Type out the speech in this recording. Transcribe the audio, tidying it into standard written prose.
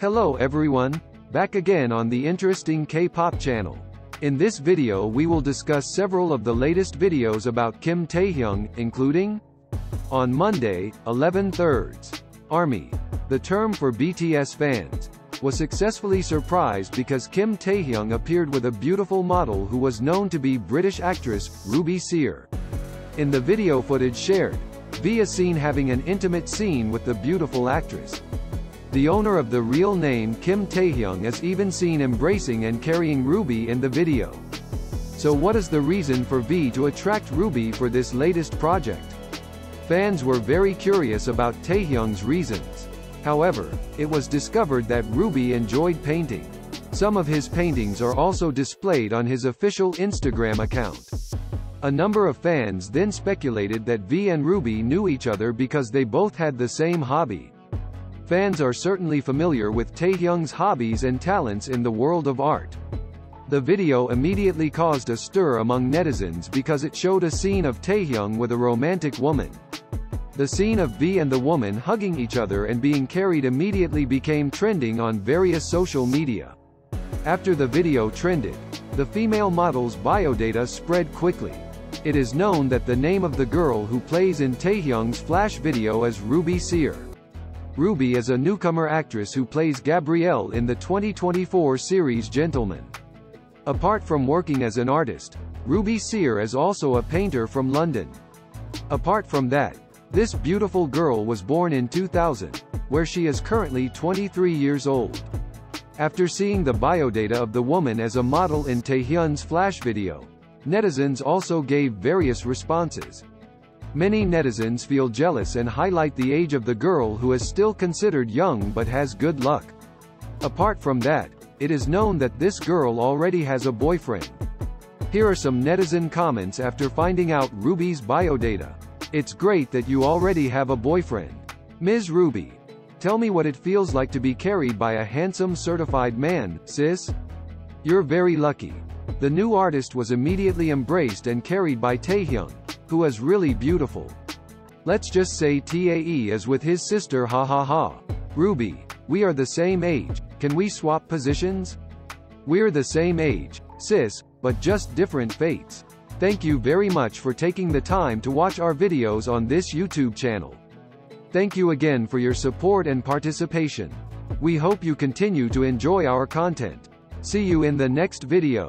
Hello everyone, back again on the Interesting K-pop channel. In this video we will discuss several of the latest videos about Kim Taehyung, including on Monday, 11/3, ARMY, the term for BTS fans, was successfully surprised because Kim Taehyung appeared with a beautiful model who was known to be British actress Ruby Sear. In the video footage shared, V is seen having an intimate scene with the beautiful actress. The owner of the real name Kim Taehyung is even seen embracing and carrying Ruby in the video. So what is the reason for V to attract Ruby for this latest project? Fans were very curious about Taehyung's reasons. However, it was discovered that Ruby enjoyed painting. Some of his paintings are also displayed on his official Instagram account. A number of fans then speculated that V and Ruby knew each other because they both had the same hobby. Fans are certainly familiar with Taehyung's hobbies and talents in the world of art. The video immediately caused a stir among netizens because it showed a scene of Taehyung with a romantic woman. The scene of V and the woman hugging each other and being carried immediately became trending on various social media. After the video trended, the female model's biodata spread quickly. It is known that the name of the girl who plays in Taehyung's flash video is Ruby Sear. Ruby is a newcomer actress who plays Gabrielle in the 2024 series Gentleman. Apart from working as an artist, Ruby Sear is also a painter from London. Apart from that, this beautiful girl was born in 2000, where she is currently 23 years old. After seeing the biodata of the woman as a model in Taehyung's flash video, netizens also gave various responses. Many netizens feel jealous and highlight the age of the girl who is still considered young but has good luck. Apart from that, it is known that this girl already has a boyfriend. Here are some netizen comments after finding out Ruby's biodata. It's great that you already have a boyfriend. Ms. Ruby, tell me what it feels like to be carried by a handsome certified man, sis. You're very lucky. The new artist was immediately embraced and carried by Taehyung, who is really beautiful. Let's just say TAE is with his sister, ha ha ha. Ruby, we are the same age, can we swap positions? We're the same age, sis, but just different fates. Thank you very much for taking the time to watch our videos on this YouTube channel. Thank you again for your support and participation. We hope you continue to enjoy our content. See you in the next video.